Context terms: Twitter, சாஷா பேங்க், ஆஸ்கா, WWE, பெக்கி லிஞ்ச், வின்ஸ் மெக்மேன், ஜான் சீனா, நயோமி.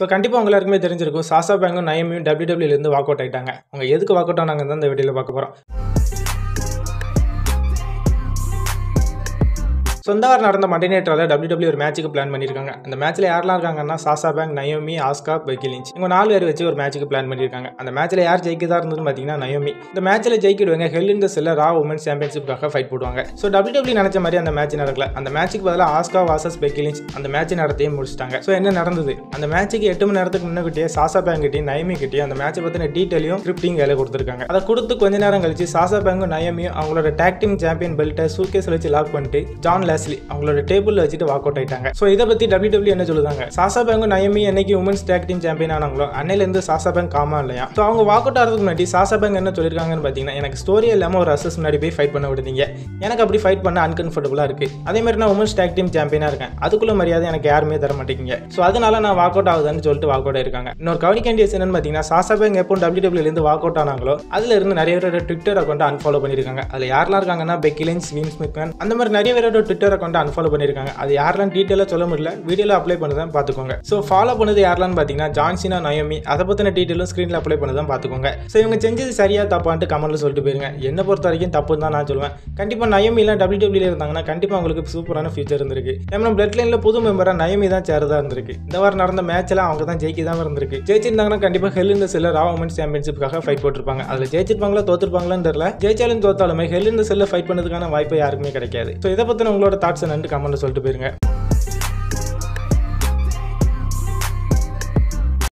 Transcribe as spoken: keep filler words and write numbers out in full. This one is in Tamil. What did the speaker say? So, கண்டிப்பா எல்லாருக்குமே தெரிஞ்சிருக்கும் சாஷா பேங்கும் நயோமியும் W W E ல இருந்து வாக் அவுட் ஆயிட்டாங்க. அவங்க எதுக்கு வாக் அவுட் ஆனாங்கன்னு தான் இந்த வீடியோல பார்க்க போறோம். சொந்தவார் நடந்த மண்டே நைட்ல W W E ஒரு மேட்ச்க்கு பிளான் பண்ணிருக்காங்க. அந்த மேட்ச்ல யாரெல்லாம் இருக்காங்கன்னா சாஷா பேங்க், நயோமி, ஆஸ்கா, பெக்கி லிஞ்ச் இவங்க நாலு பேர் வச்சு ஒரு மேட்ச்க்கு பிளான் பண்ணிருக்காங்க. அந்த மேட்ச்ல யார் ஜெயிக்கதா இருந்தது பாத்தீங்கன்னா நயோமி. இந்த மேட்ச்ல ஜெயிக்கிடுவாங்க. ஹெல் in the cell Raw Women's Championshipக்காக ஃபைட் போடுவாங்க. சோ W W E நினைச்ச மாதிரி அந்த மேட்ச் நடக்கல. அந்த மேட்ச்க்கு பதிலா ஆஸ்கா வர்சஸ் பெக்கி லிஞ்ச் அந்த மேட்ச் நடத்தியே முடிச்சிட்டாங்க. சோ என்ன நடந்தது? அந்த மேட்ச்க்கு எட்டு மணி நேரத்துக்கு முன்னகிட்டே சாஷா பேங்க் கிட்ட நயோமி கிட்ட அந்த மேட்ச் பத்தின டீடைலையும் ஸ்கிரிப்டிங் கையில கொடுத்திருக்காங்க. அத கொடுத்து கொஞ்ச நேரம் கழிச்சு சாஷா பேங்கும் நயோமியும் அவங்களோட டாக் டீம் சாம்பியன் பெல்ட்டை சூட்கேஸ்ல வச்சு லாக் பண்ணிட்டு ஜான் அவங்களோட டேபிள்ல வச்சுட்டு வாக் அவுட் ஆயிட்டாங்க. சோ இத பத்தி W W E என்ன சொல்லுவாங்க? சாஷா பேங்க் நயோமி என்னைக்கு Women's Tag Team Champion ஆனாங்களோ அன்னையில இருந்து சாஷா பேங்க் காமா இல்லையா? சோ அவங்க வாக் அவுட் ஆறதுக்கு முன்னாடி சாஷா பேங்க் என்ன சொல்லிருக்காங்கன்னு பாத்தீங்கன்னா எனக்கு ஸ்டோரி இல்லாம ஒரு அசஸ் முன்னாடி போய் ஃபைட் பண்ண விடுதீங்க. எனக்கு அப்படி ஃபைட் பண்ண அன்கம்ஃபர்டபுளா இருக்கு. அதே மாதிரி நான் Women's Tag Team Champion-ஆ இருக்கேன். அதுக்குள்ள மரியாதை எனக்கு யாருமே தர மாட்டீங்க. சோ அதனால நான் வாக் அவுட் ஆகுதுன்னு சொல்லிட்டு வாக் அவுட் ஆயிருக்காங்க. இன்னொரு கவனிக்கண்டிய விஷயம் என்னன்னு பாத்தீங்கன்னா சாஷா பேங்க் எப்போ W W E ல இருந்து வாக் அவுட் ஆனாங்களோ அதுல இருந்து நிறைய பேரோட Twitter அக்கவுண்ட் unfollow பண்ணிருக்காங்க. அதுல யாரெல்லாம் இருக்காங்கன்னா பெக்கி லிஞ்ச், வின்ஸ் மெக்மேன் அந்த மாதிரி நிறைய பேரோட Twitter அக்கவுண்ட் unfollow பண்ணிருக்காங்க. அது யாரெல்லாம் டீடைலா சொல்ல முடியல வீடியோல அப்ளை பண்ணதான் பாத்துக்கோங்க. சோ ஃபாலோ பண்ணது யாரெல்லாம் பாத்தீங்கன்னா ஜான் சீனா, நயோமி அத பத்தின டீடைலும் ஸ்கிரீன்ல அப்ளை பண்ணதான் பாத்துக்கோங்க. சோ இவங்க செஞ்சது சரியா தப்பான்னு கமெண்ட்ல சொல்லிட்டு போயிருங்க. என்ன பொறுத்த வரைக்கும் தப்புன்னு தான் நான் சொல்லுவேன். கண்டிப்பா நயோமி எல்லாம் W W E ல இருந்தாங்கன்னா கண்டிப்பா உங்களுக்கு சூப்பரான ஃபியூச்சர் இருந்திருக்கு. நம்ம பிளட் லைன்ல புது மெம்பரா நயோமி தான் சேரதா இருந்திருக்கு. இந்த வாரம் நடந்த மேட்ச் எல்லாம் அவங்க தான் ஜெயிக்கதான் இருந்திருக்கு. ஜெயிச்சிருந்தாங்கன்னா கண்டிப்பா hell in the cell Raw Women's Championshipக்காக ஃபைட் போட்டுருப்பாங்க. அதுல ஜெயிச்சிருப்பாங்களா தோத்துருப்பாங்களான்னு தெரியல. ஜெயிச்சாலும் தோத்தாலுமே ஹெல் இன் தி செல்ல ஃபைட் பண்ணதுக்கான வாய்ப்பு யாருக்குமே கிடைக்காது. சோ இத பத்தின உங்களோட தாட்ஸ் என்னன்னு கமெண்ட்ல சொல்லிட்டு போயிருங்க.